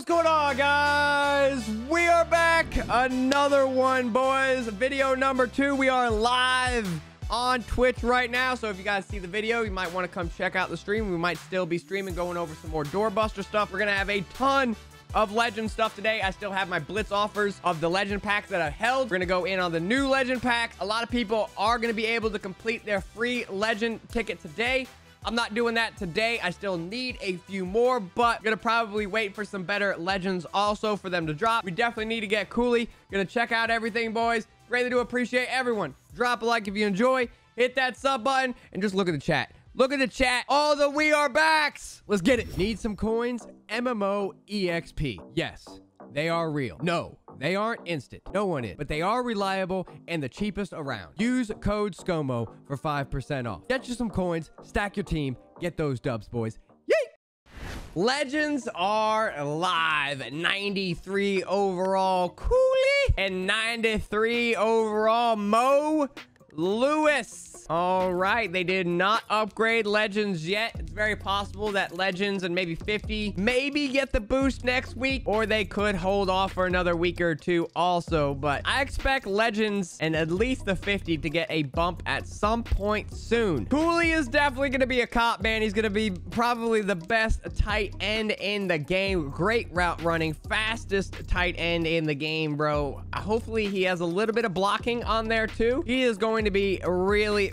what's going on, guys? We are back, another one, boys. Video number 2. We are live on Twitch right now, so if you guys see the video, you might want to come check out the stream. We might still be streaming, going over some more doorbuster stuff. We're gonna have a ton of legend stuff today. I still have my blitz offers of the legend packs that I've held. We're gonna go in on the new legend packs. A lot of people are gonna be able to complete their free legend ticket today. I'm not doing that today. I still need a few more, but I'm gonna probably wait for some better legends also for them to drop. We definitely need to get Cooley. Gonna check out everything, boys. Greatly do appreciate everyone. Drop a like if you enjoy, hit that sub button, and just look at the chat. Look at the chat. All the we are backs. Let's get it. Need some coins? MMO EXP. Yes, they are real. No, they aren't instant. No one is. But they are reliable and the cheapest around. Use code SCOMO for 5% off. Get you some coins. Stack your team. Get those dubs, boys. Yay! Legends are live. 93 overall Cooley and 93 overall Mo Lewis. All right, they did not upgrade legends yet. It's very possible that legends and maybe 50 maybe get the boost next week, or they could hold off for another week or two also, but I expect legends and at least the 50 to get a bump at some point soon. Cooley is definitely going to be a cop, man. He's going to be probably the best tight end in the game. Great route running, fastest tight end in the game, bro. Hopefully he has a little bit of blocking on there too. He is going to be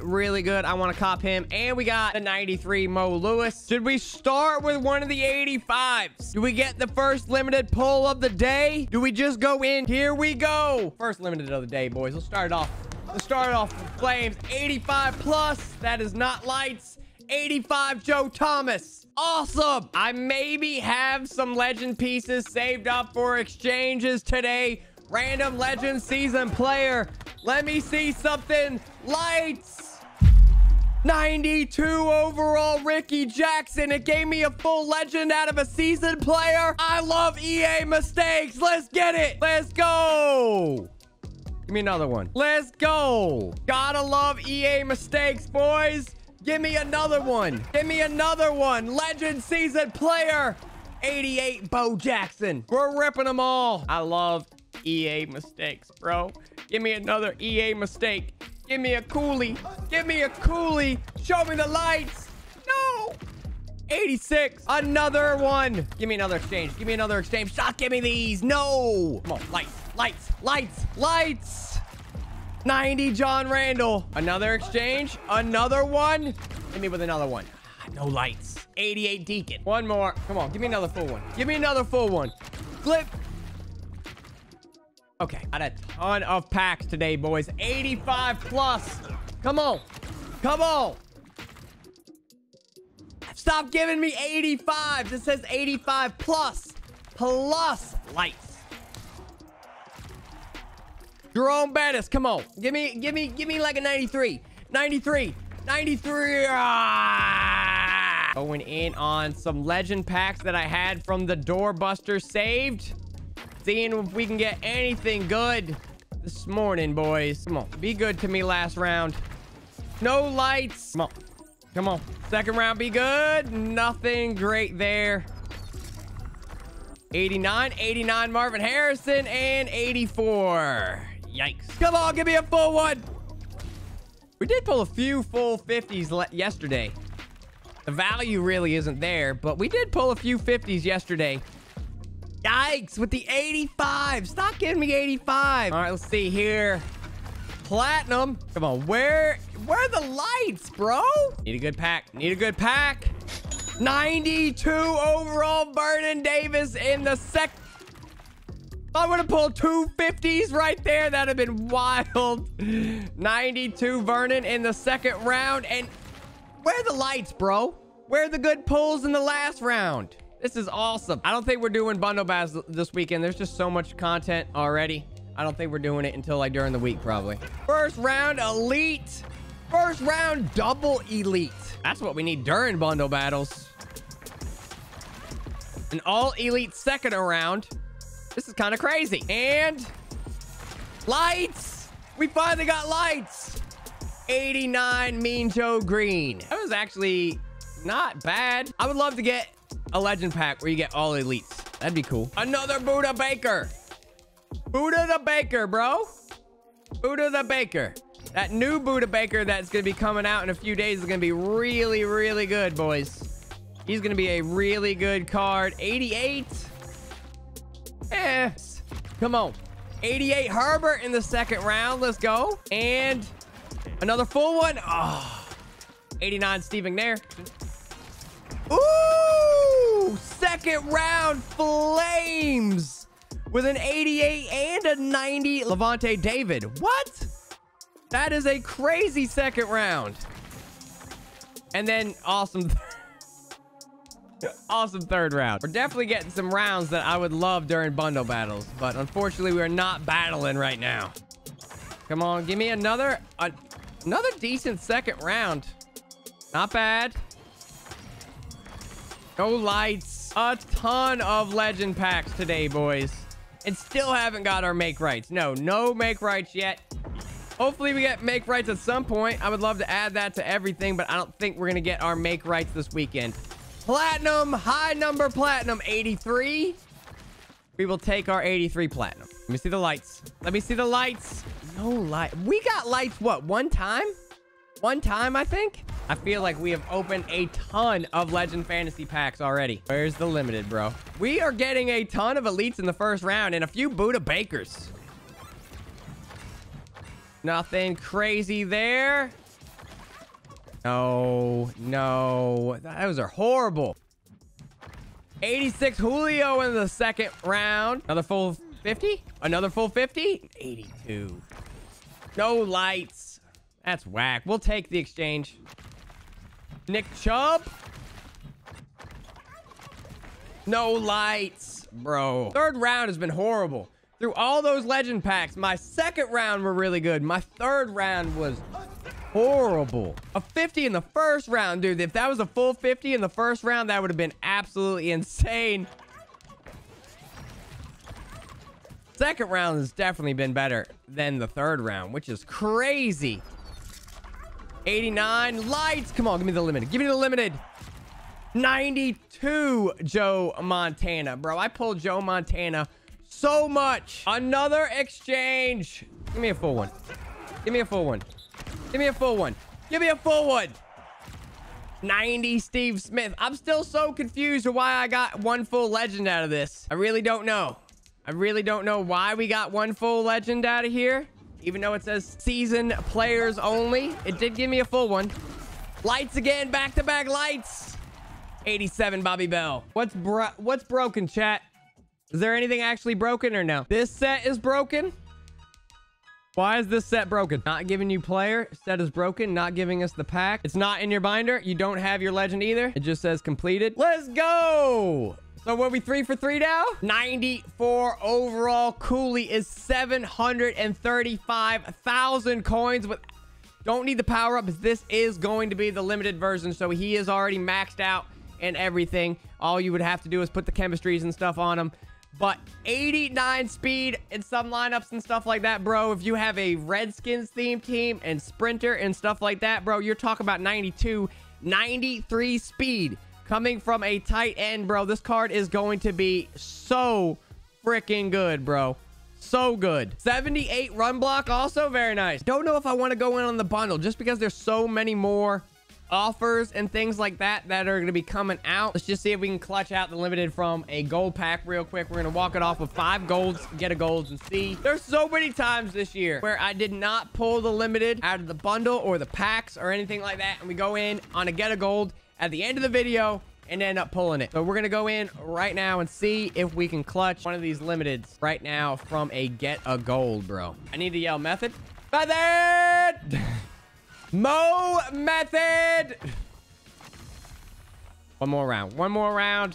really good. I want to cop him. And we got the 93 Mo Lewis. Should we start with one of the 85s? Do we get the first limited pull of the day? Do we just go in? Here we go. First limited of the day, boys. Let's start it off. Let's start it off with flames. 85 plus. That is not lights. 85 Joe Thomas. Awesome. I maybe have some legend pieces saved up for exchanges today. Random legend season player. Let me see something. Lights. 92 overall Ricky Jackson. It gave me a full legend out of a seasoned player. I love EA mistakes. Let's get it. Let's go. Give me another one. Let's go. Gotta love EA mistakes, boys. Give me another one. Give me another one. Legend seasoned player. 88 Bo Jackson. We're ripping them all. I love EA mistakes, bro. Give me another EA mistake. Give me a Cooley. Give me a Cooley. Show me the lights. No. 86. Another one. Give me another exchange. Give me another exchange. Stop. Give me these. No. Come on. Lights. Lights. Lights. Lights. 90 John Randall. Another exchange. Another one. Hit me with another one. No lights. 88 Deacon. One more. Come on. Give me another full one. Give me another full one. Flip. Okay, got a ton of packs today, boys. 85 plus. Come on. Come on. Stop giving me 85s. It says 85 plus. Plus lights. Jerome Bettis. Come on. Give me like a 93. 93. 93. Ah! Going in on some legend packs that I had from the doorbuster saved. Seeing if we can get anything good this morning, boys. Come on, be good to me last round. No lights. Come on, come on. Second round, be good. Nothing great there. 89, 89 Marvin Harrison, and 84. Yikes. Come on, give me a full one. We did pull a few full 50s yesterday. The value really isn't there, but we did pull a few 50s yesterday. Yikes, with the 85. Stop giving me 85. All right, let's see here. Platinum. Come on, where are the lights, bro? Need a good pack. Need a good pack. 92 overall Vernon Davis in the sec. I would have pulled two 50s right there. That'd have been wild. 92 Vernon in the second round. And where are the lights, bro? Where are the good pulls in the last round? This is awesome. I don't think we're doing bundle bags this weekend. There's just so much content already. I don't think we're doing it until like during the week, probably. First round elite. First round double elite. That's what we need during bundle battles. An all elite second round. This is kind of crazy. And lights. We finally got lights. 89 Mean Joe Green. That was actually not bad. I would love to get a legend pack where you get all elites. That'd be cool. Another Buddha Baker. Buddha the Baker, bro. Buddha the Baker. That new Buddha Baker that's going to be coming out in a few days is going to be really, really good, boys. He's going to be a really good card. 88. Eh. Come on. 88 Harbor in the second round. Let's go. And another full one. Oh. 89 Stephen Gnare. Ooh! Second round Flames with an 88 and a 90 Levante David. What? That is a crazy second round. And then awesome. Awesome third round. We're definitely getting some rounds that I would love during bundle battles, but unfortunately we are not battling right now. Come on, give me another another decent second round. Not bad. Go Lights. A ton of legend packs today, boys, and still haven't got our make rights. No make rights yet. Hopefully we get make rights at some point. I would love to add that to everything, but I don't think we're gonna get our make rights this weekend. Platinum, high number platinum, 83. We will take our 83 platinum. Let me see the lights. Let me see the lights. No light. We got lights, what, one time? One time, I think? I feel like we have opened a ton of Legend Fantasy packs already. Where's the limited, bro? We are getting a ton of elites in the first round and a few Buddha Bakers. Nothing crazy there. No, those are horrible. 86 Julio in the second round. Another full 50? Another full 50? 82. No lights. That's whack. We'll take the exchange. Nick Chubb. No lights, bro. Third round has been horrible. Through all those legend packs, my second round were really good. My third round was horrible. A 50 in the first round, dude. If that was a full 50 in the first round, that would have been absolutely insane. Second round has definitely been better than the third round, which is crazy. 89 lights. Come on, give me the limited. Give me the limited. 92 Joe Montana, bro. I pulled Joe Montana so much. Another exchange. Give me a full one. Give me a full one. Give me a full one. Give me a full one. 90 Steve Smith. I'm still so confused to why I got one full legend out of this. I really don't know. I really don't know why we got one full legend out of here. Even though it says season players only. It did give me a full one. Lights again. Back-to-back lights. 87 Bobby Bell. What's broken, chat? Is there anything actually broken or no? This set is broken. Why is this set broken? Not giving you player. Set is broken. Not giving us the pack. It's not in your binder. You don't have your legend either. It just says completed. Let's go. So what are we, 3 for 3 now? 94 overall. Cooley is 735,000 coins. Don't need the power up. This is going to be the limited version. So he is already maxed out and everything. All you would have to do is put the chemistries and stuff on him. But 89 speed in some lineups and stuff like that, bro. If you have a Redskins themed team and sprinter and stuff like that, bro, you're talking about 92, 93 speed coming from a tight end, bro. This card is going to be so freaking good, bro. So good. 78 run block, also very nice. Don't know if I want to go in on the bundle just because there's so many more offers and things like that are going to be coming out. Let's just see if we can clutch out the limited from a gold pack real quick. We're going to walk it off with 5 golds, get a golds, and see. There's so many times this year where I did not pull the limited out of the bundle or the packs or anything like that, and we go in on a get a gold at the end of the video and end up pulling it. So we're going to go in right now and see if we can clutch one of these limiteds right now from a get a gold, bro. I need to yell method. Method! Mo method. One more round.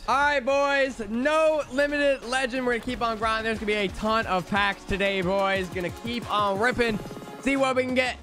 All right, boys, no limited legend. We're gonna keep on grinding. There's gonna be a ton of packs today, boys. Gonna keep on ripping, see what we can get.